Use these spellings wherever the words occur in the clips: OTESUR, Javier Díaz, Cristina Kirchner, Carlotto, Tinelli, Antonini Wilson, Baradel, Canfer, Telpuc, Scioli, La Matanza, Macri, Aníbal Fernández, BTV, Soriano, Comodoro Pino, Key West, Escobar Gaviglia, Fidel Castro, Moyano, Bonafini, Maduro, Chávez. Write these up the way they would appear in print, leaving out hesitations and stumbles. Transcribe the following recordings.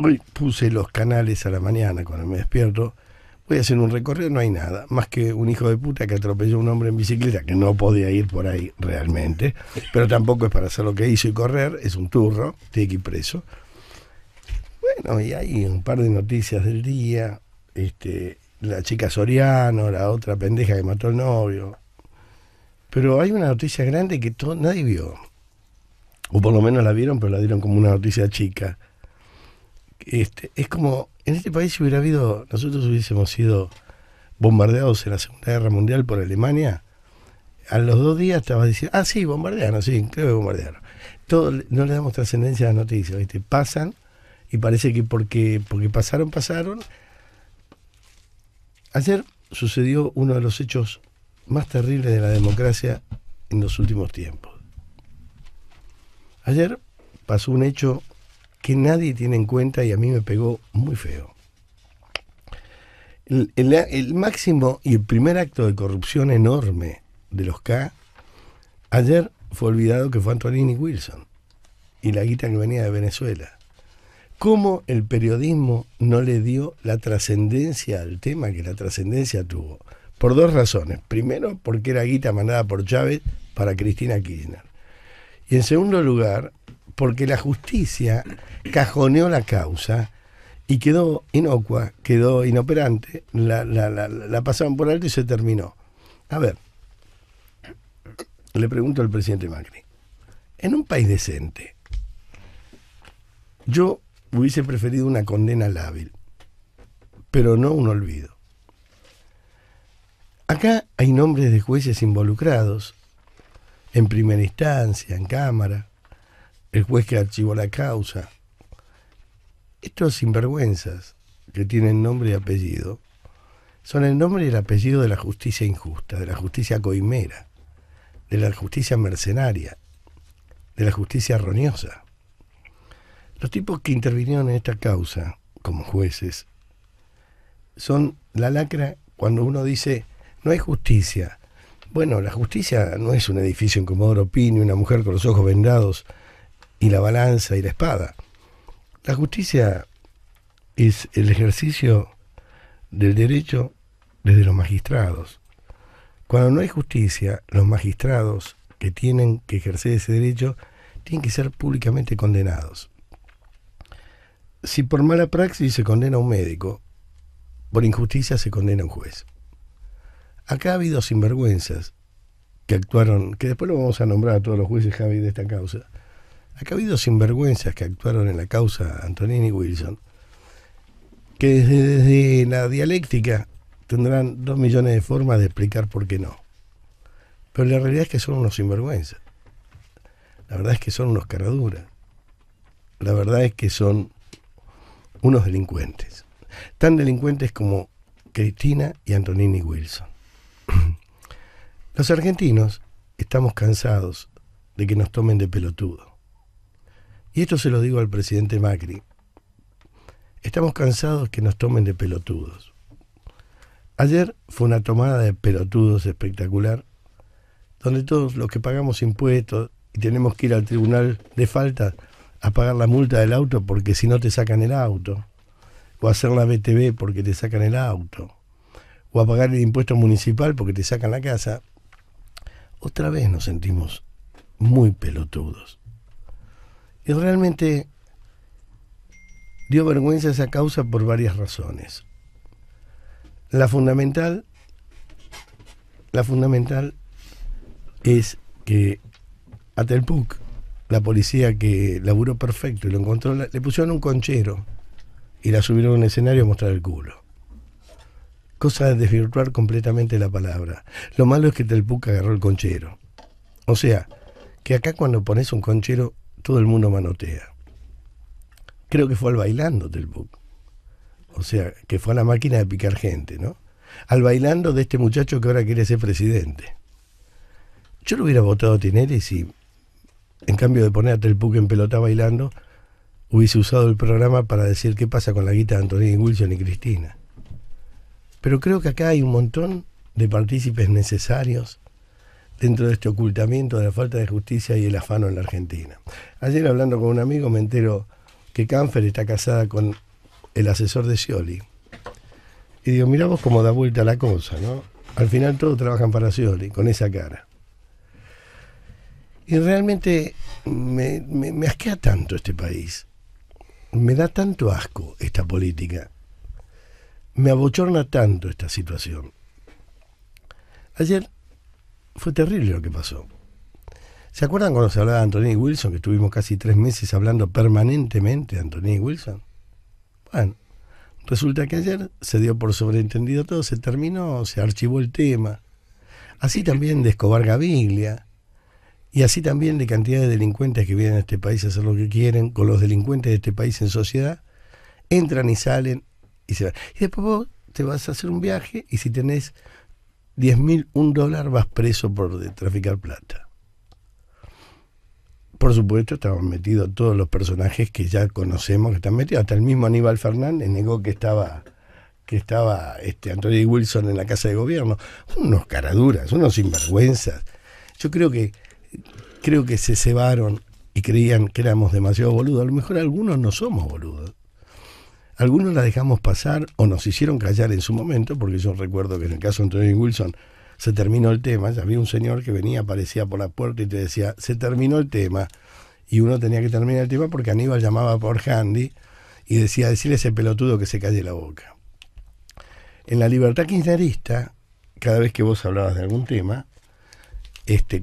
Hoy puse los canales a la mañana cuando me despierto. Voy a hacer un recorrido, no hay nada, más que un hijo de puta que atropelló a un hombre en bicicleta, que no podía ir por ahí realmente, pero tampoco es para hacer lo que hizo y correr, es un turro, tiene que ir preso. Bueno, y hay un par de noticias del día, la chica Soriano, la otra pendeja que mató al novio, pero hay una noticia grande que nadie vio, o por lo menos la vieron, pero la dieron como una noticia chica. Es como, en este país si hubiera habido, nosotros hubiésemos sido bombardeados en la Segunda Guerra Mundial por Alemania, a los 2 días estaba diciendo, ah sí, bombardearon, sí, creo que bombardearon. Todo, no le damos trascendencia a las noticias, ¿viste? Pasan y parece que porque pasaron. Ayer sucedió uno de los hechos más terribles de la democracia en los últimos tiempos. Ayer pasó un hecho que nadie tiene en cuenta y a mí me pegó muy feo. El máximo y el primer acto de corrupción enorme de los K, ayer fue olvidado que fue Antonini Wilson y la guita que venía de Venezuela. ¿Cómo el periodismo no le dio la trascendencia al tema que la trascendencia tuvo? Por 2 razones. Primero, porque era guita mandada por Chávez para Cristina Kirchner. Y en segundo lugar, porque la justicia cajoneó la causa y quedó inocua, quedó inoperante, la pasaban por alto y se terminó. A ver, le pregunto al presidente Macri, en un país decente, yo hubiese preferido una condena lábil, pero no un olvido. Acá hay nombres de jueces involucrados, en primera instancia, en cámara, el juez que archivó la causa. Estos sinvergüenzas que tienen nombre y apellido son el nombre y el apellido de la justicia injusta, de la justicia coimera, de la justicia mercenaria, de la justicia erroneosa. Los tipos que intervinieron en esta causa como jueces son la lacra cuando uno dice no hay justicia. Bueno, la justicia no es un edificio en Comodoro Pino, una mujer con los ojos vendados y la balanza y la espada. La justicia es el ejercicio del derecho desde los magistrados. Cuando no hay justicia, los magistrados que tienen que ejercer ese derecho tienen que ser públicamente condenados. Si por mala praxis se condena a un médico, por injusticia se condena a un juez. Acá ha habido sinvergüenzas que actuaron, que después lo vamos a nombrar a todos los jueces, Javi, de esta causa. Acá ha habido sinvergüenzas que actuaron en la causa Antonini Wilson, que desde la dialéctica tendrán 2 millones de formas de explicar por qué no. Pero la realidad es que son unos sinvergüenzas. La verdad es que son unos caraduras. La verdad es que son unos delincuentes. Tan delincuentes como Cristina y Antonini Wilson. Los argentinos estamos cansados de que nos tomen de pelotudo. Y esto se lo digo al presidente Macri. Estamos cansados que nos tomen de pelotudos. Ayer fue una tomada de pelotudos espectacular, donde todos los que pagamos impuestos y tenemos que ir al tribunal de falta a pagar la multa del auto porque si no te sacan el auto, o a hacer la BTV porque te sacan el auto, o a pagar el impuesto municipal porque te sacan la casa, otra vez nos sentimos muy pelotudos. Y realmente dio vergüenza esa causa por varias razones. La fundamental es que a Telpuc, la policía que laburó perfecto y lo encontró, le pusieron un conchero y la subieron a un escenario a mostrar el culo. Cosa de desvirtuar completamente la palabra. Lo malo es que Telpuc agarró el conchero. O sea, que acá cuando pones un conchero, todo el mundo manotea. Creo que fue al bailando Telpuc. O sea, que fue a la máquina de picar gente, ¿no? Al bailando de este muchacho que ahora quiere ser presidente. Yo lo hubiera votado a Tinelli si, en cambio de poner a Telpuc en pelota bailando, hubiese usado el programa para decir qué pasa con la guita de Antonini Wilson y Cristina. Pero creo que acá hay un montón de partícipes necesarios dentro de este ocultamiento de la falta de justicia y el afano en la Argentina. Ayer hablando con un amigo me entero que Canfer está casada con el asesor de Scioli. Y digo, mirá vos cómo da vuelta la cosa, ¿no? Al final todos trabajan para Scioli, con esa cara. Y realmente me asquea tanto este país. Me da tanto asco esta política. Me abochorna tanto esta situación. Ayer fue terrible lo que pasó. ¿Se acuerdan cuando se hablaba de Antonini Wilson, que estuvimos casi 3 meses hablando permanentemente de Antonini Wilson? Bueno, resulta que ayer se dio por sobreentendido todo, se terminó, se archivó el tema. Así también de Escobar Gaviglia, y así también de cantidad de delincuentes que vienen a este país a hacer lo que quieren, con los delincuentes de este país en sociedad, entran y salen y se van. Y después vos te vas a hacer un viaje y si tenés $10.000, $1 vas preso por traficar plata. Por supuesto, estaban metidos todos los personajes que ya conocemos que están metidos. Hasta el mismo Aníbal Fernández negó que estaba Antonini Wilson en la Casa de Gobierno. Unos caraduras, unos sinvergüenzas. Yo creo que se cebaron y creían que éramos demasiado boludos. A lo mejor algunos no somos boludos. Algunos la dejamos pasar o nos hicieron callar en su momento, porque yo recuerdo que en el caso de Antonini Wilson se terminó el tema. Ya había un señor que venía, aparecía por la puerta y te decía, se terminó el tema. Y uno tenía que terminar el tema porque Aníbal llamaba por handy y decía, decirle a ese pelotudo que se calle la boca. En la libertad kirchnerista, cada vez que vos hablabas de algún tema,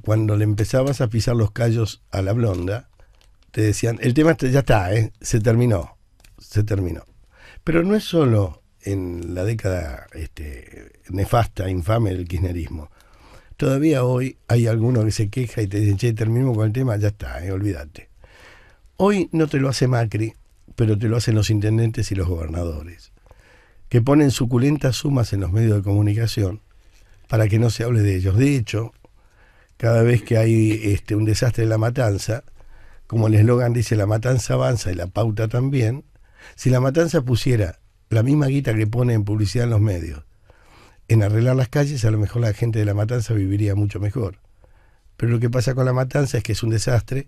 cuando le empezabas a pisar los callos a la blonda, te decían, el tema ya está, se terminó, se terminó. Pero no es solo en la década nefasta, infame del kirchnerismo. Todavía hoy hay alguno que se queja y te dicen, che, terminemos con el tema, ya está, olvídate. Hoy no te lo hace Macri, pero te lo hacen los intendentes y los gobernadores, que ponen suculentas sumas en los medios de comunicación para que no se hable de ellos. De hecho, cada vez que hay un desastre en La Matanza, como el eslogan dice, la matanza avanza y la pauta también, si La Matanza pusiera la misma guita que pone en publicidad en los medios en arreglar las calles, a lo mejor la gente de La Matanza viviría mucho mejor. Pero lo que pasa con La Matanza es que es un desastre,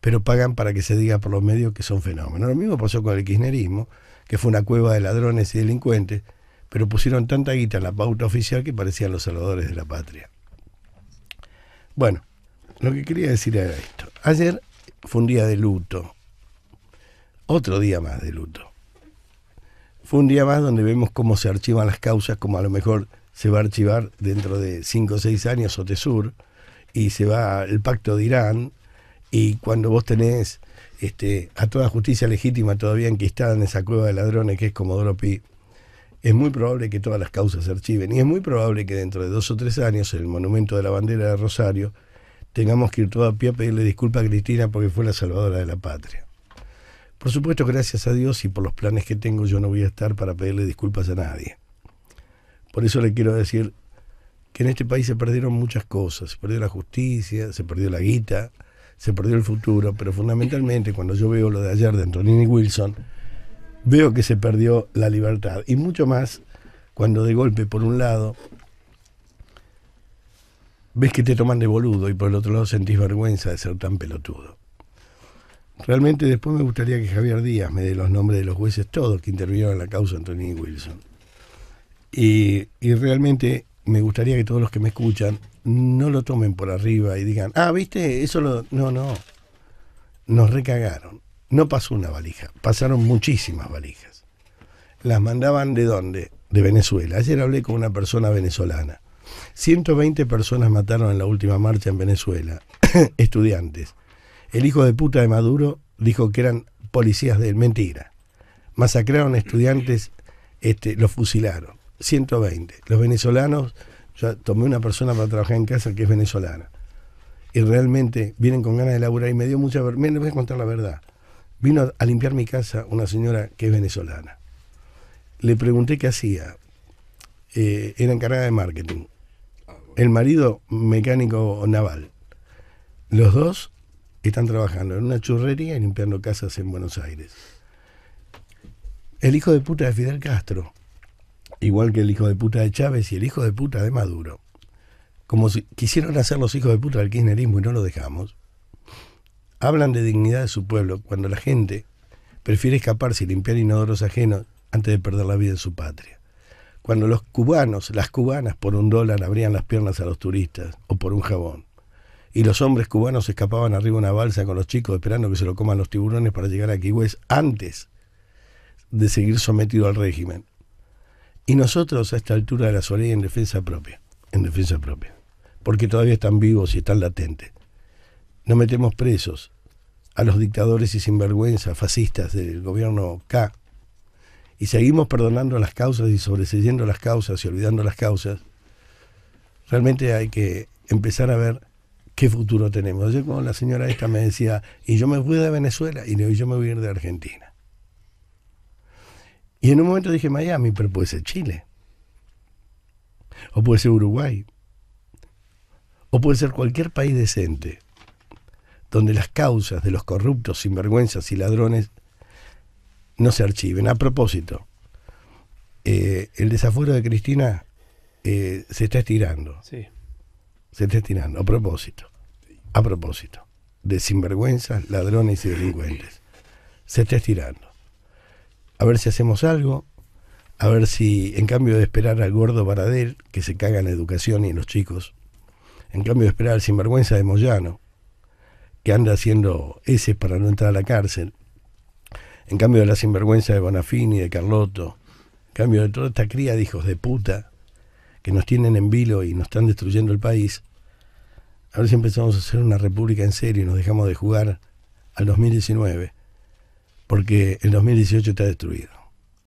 pero pagan para que se diga por los medios que son fenómenos. Lo mismo pasó con el kirchnerismo, que fue una cueva de ladrones y delincuentes, pero pusieron tanta guita en la pauta oficial que parecían los salvadores de la patria. Bueno, lo que quería decir era esto. Ayer fue un día de luto. Otro día más de luto. Fue un día más donde vemos cómo se archivan las causas, como a lo mejor se va a archivar dentro de 5 o 6 años OTESUR, y se va el pacto de Irán, y cuando vos tenés a toda justicia legítima todavía enquistada en esa cueva de ladrones que es Comodoro Pino, es muy probable que todas las causas se archiven y es muy probable que dentro de 2 o 3 años en el Monumento de la Bandera de Rosario tengamos que ir todo a pie a pedirle disculpas a Cristina porque fue la salvadora de la patria. Por supuesto, gracias a Dios y por los planes que tengo, yo no voy a estar para pedirle disculpas a nadie. Por eso le quiero decir que en este país se perdieron muchas cosas. Se perdió la justicia, se perdió la guita, se perdió el futuro, pero fundamentalmente cuando yo veo lo de ayer de Antonini Wilson, veo que se perdió la libertad, y mucho más cuando de golpe por un lado ves que te toman de boludo y por el otro lado sentís vergüenza de ser tan pelotudo. Realmente después me gustaría que Javier Díaz me dé los nombres de los jueces todos que intervinieron en la causa de Antonini Wilson. Y realmente me gustaría que todos los que me escuchan no lo tomen por arriba y digan, ah, viste, eso lo... No, nos recagaron. No pasó una valija, pasaron muchísimas valijas. Las mandaban ¿de dónde? De Venezuela. Ayer hablé con una persona venezolana. 120 personas mataron en la última marcha en Venezuela, estudiantes. El hijo de puta de Maduro dijo que eran policías de mentira. Masacraron estudiantes, los fusilaron. 120. Los venezolanos, yo tomé una persona para trabajar en casa que es venezolana. Y realmente vienen con ganas de laburar y me dio mucha vergüenza. Les voy a contar la verdad. Vino a limpiar mi casa una señora que es venezolana. Le pregunté qué hacía. Era encargada de marketing. El marido, mecánico naval. Los dos están trabajando en una churrería y limpiando casas en Buenos Aires. El hijo de puta de Fidel Castro, igual que el hijo de puta de Chávez y el hijo de puta de Maduro. Como si quisieron hacer los hijos de puta del kirchnerismo y no lo dejamos. Hablan de dignidad de su pueblo cuando la gente prefiere escaparse y limpiar inodoros ajenos antes de perder la vida en su patria. Cuando los cubanos, las cubanas, por $1 abrían las piernas a los turistas, o por un jabón, y los hombres cubanos escapaban arriba de una balsa con los chicos esperando que se lo coman los tiburones para llegar a Key West antes de seguir sometido al régimen. Y nosotros a esta altura de la soledad en defensa propia, porque todavía están vivos y están latentes. No metemos presos a los dictadores y sinvergüenzas fascistas del gobierno K, y seguimos perdonando las causas y sobreseyendo las causas y olvidando las causas. Realmente hay que empezar a ver qué futuro tenemos. Ayer cuando la señora esta me decía, y yo me voy de Venezuela, y yo me voy a ir de Argentina. Y en un momento dije Miami, pero puede ser Chile, o puede ser Uruguay, o puede ser cualquier país decente, donde las causas de los corruptos, sinvergüenzas y ladrones no se archiven. A propósito, el desafuero de Cristina se está estirando. Sí. Se está estirando, a propósito, de sinvergüenzas, ladrones y delincuentes. Se está estirando. A ver si hacemos algo, a ver si, en cambio de esperar al gordo Baradel, que se caga en la educación y en los chicos, en cambio de esperar al sinvergüenza de Moyano, que anda haciendo ese para no entrar a la cárcel, en cambio de la sinvergüenza de Bonafini, de Carlotto, en cambio de toda esta cría de hijos de puta que nos tienen en vilo y nos están destruyendo el país, a ver si empezamos a hacer una república en serio y nos dejamos de jugar al 2019, porque el 2018 está destruido.